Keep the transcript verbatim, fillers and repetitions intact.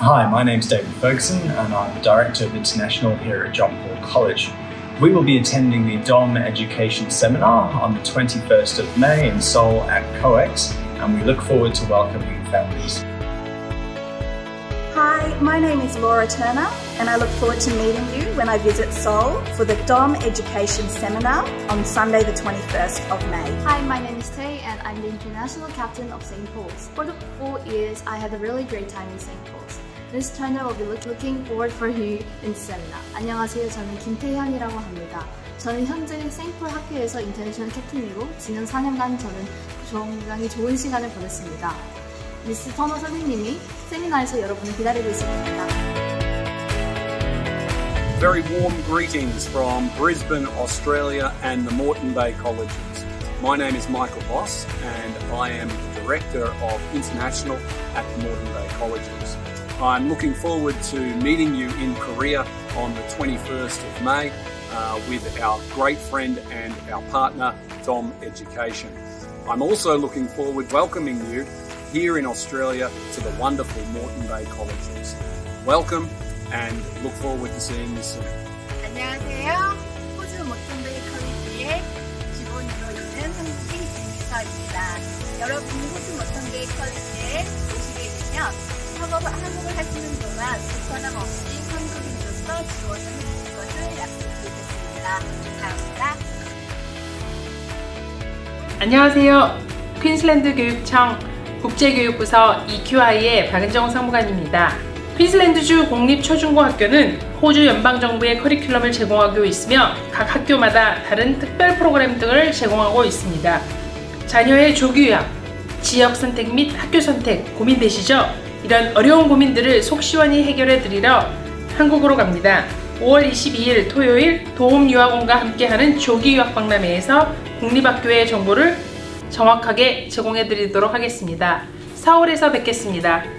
Hi, my name's David Ferguson and I'm the Director of International here at John Paul College. We will be attending the D O M Education Seminar on the twenty-first of May in Seoul at C O E X, and we look forward to welcoming families. Hi, my name is Laura Turner and I look forward to meeting you when I visit Seoul for the D O M Education Seminar on Sunday the twenty-first of May. Hi, my name is Tay and I'm the International Captain of St Paul's. For the four years, I had a really great time in St Paul's. This channel will be looking forward for you in the seminar. 안녕하세요, 저는 김태현이라고 합니다. 저는 현재 생폴 학교에서 인터내셔널 캡틴이고 지난 사 년간 저는 굉장히 좋은 시간을 보냈습니다. 미스 터너 선생님이 세미나에서 여러분을 기다리고 있습니다. Very warm greetings from Brisbane, Australia and the Moreton Bay Colleges. My name is Michael Boss and I am the Director of International at the Moreton Bay Colleges. I'm looking forward to meeting you in Korea on the twenty-first of May uh, with our great friend and our partner, D O M Education. I'm also looking forward to welcoming you here in Australia to the wonderful Moreton Bay Colleges. Welcome and look forward to seeing you soon. 안녕하세요. 호주 모튼 베이 컬리지의 기본으로 있는 한국인 김미서입니다. 여러분이 호주 모튼 베이 컬리지에 오시게 되면 학업을 한국을 하시는 동안 불편함 없이 한국인으로서 지원을 해주실 것을 약속드리겠습니다. 감사합니다. 안녕하세요. 퀸슬랜드 교육청 국제교육부서 E Q I의 박은정 사무관입니다. 퀸슬랜드주 공립초중고학교는 호주 연방정부의 커리큘럼을 제공하고 있으며 각 학교마다 다른 특별 프로그램 등을 제공하고 있습니다. 자녀의 조교양, 지역선택 및 학교선택 고민되시죠? 이런 어려운 고민들을 속 시원히 해결해 드리러 한국으로 갑니다. 오월 이십이일 토요일 도움 유학원과 함께하는 조기유학박람회에서 국립학교의 정보를 정확하게 제공해 드리도록 하겠습니다. 서울에서 뵙겠습니다.